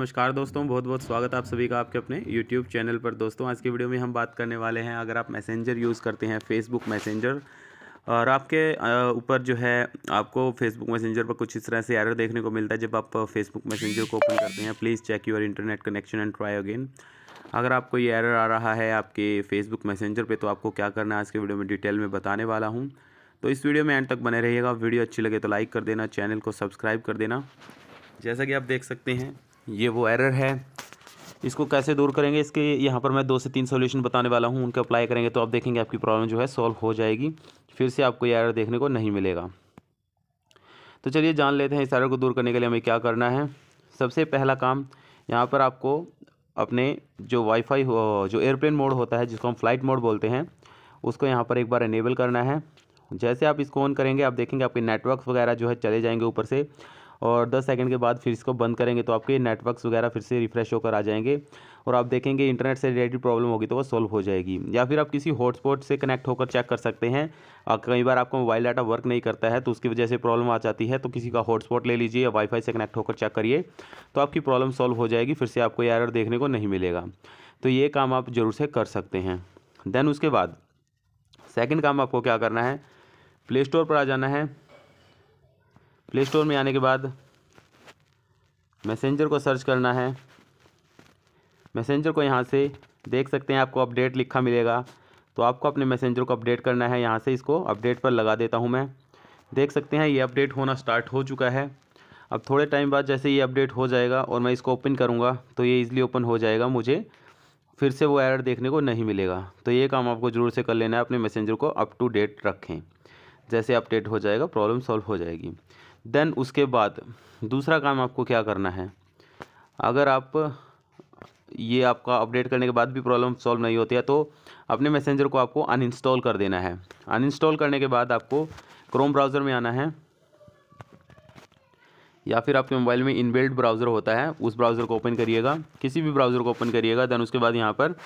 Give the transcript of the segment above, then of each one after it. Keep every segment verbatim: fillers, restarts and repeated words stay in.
नमस्कार दोस्तों, बहुत बहुत स्वागत आप सभी का आपके अपने YouTube चैनल पर। दोस्तों आज की वीडियो में हम बात करने वाले हैं, अगर आप मैसेंजर यूज़ करते हैं Facebook मैसेंजर और आपके ऊपर जो है आपको Facebook मैसेंजर पर कुछ इस तरह से एरर देखने को मिलता है जब आप Facebook मैसेंजर को ओपन करते हैं। Please check your internet connection and try again. अगर आपको ये एरर आ रहा है आपके Facebook मैसेंजर पर तो आपको क्या करना है आज के वीडियो में डिटेल में बताने वाला हूँ, तो इस वीडियो में एंड तक बने रहिएगा। वीडियो अच्छी लगे तो लाइक कर देना, चैनल को सब्सक्राइब कर देना। जैसा कि आप देख सकते हैं ये वो एरर है, इसको कैसे दूर करेंगे इसके यहाँ पर मैं दो से तीन सॉल्यूशन बताने वाला हूँ। उनके अप्लाई करेंगे तो आप देखेंगे आपकी प्रॉब्लम जो है सॉल्व हो जाएगी, फिर से आपको ये एरर देखने को नहीं मिलेगा। तो चलिए जान लेते हैं इस एरर को दूर करने के लिए हमें क्या करना है। सबसे पहला काम, यहाँ पर आपको अपने जो वाईफाई हो जो एयरप्लेन मोड होता है जिसको हम फ्लाइट मोड बोलते हैं, उसको यहाँ पर एक बार इनेबल करना है। जैसे आप इसको ऑन करेंगे आप देखेंगे आपके नेटवर्क वगैरह जो है चले जाएंगे ऊपर से, और दस सेकंड के बाद फिर इसको बंद करेंगे तो आपके नेटवर्क्स वगैरह फिर से रिफ़्रेश होकर आ जाएंगे और आप देखेंगे इंटरनेट से रिलेटेड प्रॉब्लम होगी तो वो सॉल्व हो जाएगी। या फिर आप किसी हॉटस्पॉट से कनेक्ट होकर चेक कर सकते हैं। कई बार आपका मोबाइल डाटा वर्क नहीं करता है तो उसकी वजह से प्रॉब्लम आ जाती है, तो किसी का हॉटस्पॉट ले लीजिए या वाईफाई से कनेक्ट होकर चेक करिए तो आपकी प्रॉब्लम सॉल्व हो जाएगी, फिर से आपको ये एरर देखने को नहीं मिलेगा। तो ये काम आप ज़रूर से कर सकते हैं। देन उसके बाद सेकेंड काम आपको क्या करना है, प्ले स्टोर पर आ जाना है। प्ले स्टोर में आने के बाद मैसेंजर को सर्च करना है। मैसेंजर को यहाँ से देख सकते हैं आपको अपडेट लिखा मिलेगा, तो आपको अपने मैसेंजर को अपडेट करना है। यहाँ से इसको अपडेट पर लगा देता हूँ मैं। देख सकते हैं ये अपडेट होना स्टार्ट हो चुका है। अब थोड़े टाइम बाद जैसे ये अपडेट हो जाएगा और मैं इसको ओपन करूँगा तो ये ईज़िली ओपन हो जाएगा, मुझे फिर से वो एरर देखने को नहीं मिलेगा। तो ये काम आपको ज़रूर से कर लेना है, अपने मैसेंजर को अप टू डेट रखें। जैसे अपडेट हो जाएगा प्रॉब्लम सॉल्व हो जाएगी। देन उसके बाद दूसरा काम आपको क्या करना है, अगर आप ये आपका अपडेट करने के बाद भी प्रॉब्लम सॉल्व नहीं होती है तो अपने मैसेंजर को आपको अनइंस्टॉल कर देना है। अनइंस्टॉल करने के बाद आपको क्रोम ब्राउज़र में आना है, या फिर आपके मोबाइल में इनबिल्ट ब्राउज़र होता है उस ब्राउज़र को ओपन करिएगा, किसी भी ब्राउज़र को ओपन करिएगा। देन उसके बाद यहाँ पर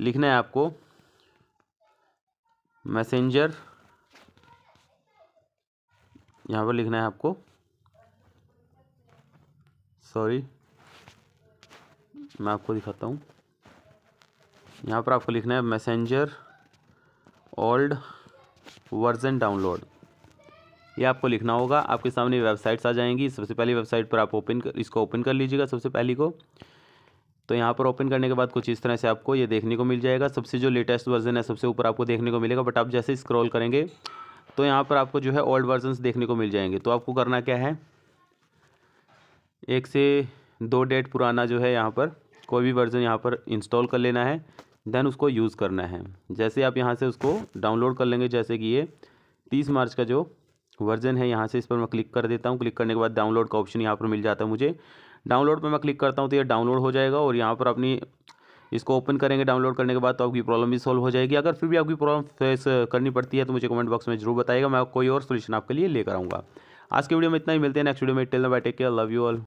लिखना है आपको मैसेंजर, यहाँ पर लिखना है आपको सॉरी मैं आपको दिखाता हूँ, यहाँ पर आपको लिखना है मैसेंजर ओल्ड वर्जन डाउनलोड। ये आपको लिखना होगा। आपके सामने वेबसाइट्स आ जाएंगी। सबसे पहली वेबसाइट पर आप ओपन कर इसको ओपन कर लीजिएगा, सबसे पहली को। तो यहाँ पर ओपन करने के बाद कुछ इस तरह से आपको ये देखने को मिल जाएगा। सबसे जो लेटेस्ट वर्जन है सबसे ऊपर आपको देखने को मिलेगा, बट आप जैसे स्क्रॉल करेंगे तो यहाँ पर आपको जो है ओल्ड वर्जन्स देखने को मिल जाएंगे। तो आपको करना क्या है, एक से दो डेट पुराना जो है यहाँ पर कोई भी वर्ज़न यहाँ पर इंस्टॉल कर लेना है। देन उसको यूज़ करना है। जैसे आप यहाँ से उसको डाउनलोड कर लेंगे, जैसे कि ये तीस मार्च का जो वर्ज़न है, यहाँ से इस पर मैं क्लिक कर देता हूँ। क्लिक करने के बाद डाउनलोड का ऑप्शन यहाँ पर मिल जाता है मुझे। डाउनलोड पर मैं क्लिक करता हूँ तो ये डाउनलोड हो जाएगा और यहाँ पर अपनी इसको ओपन करेंगे डाउनलोड करने के बाद तो आपकी प्रॉब्लम भी सॉल्व हो जाएगी। अगर फिर भी आपकी प्रॉब्लम फेस करनी पड़ती है तो मुझे कमेंट बॉक्स में जरूर बताइएगा, मैं कोई और सोल्यूशन आपके लिए लेकर आऊँगा। आज के वीडियो में इतना ही, मिलते हैं नेक्स्ट वीडियो में। Till then bye, take care, love you all.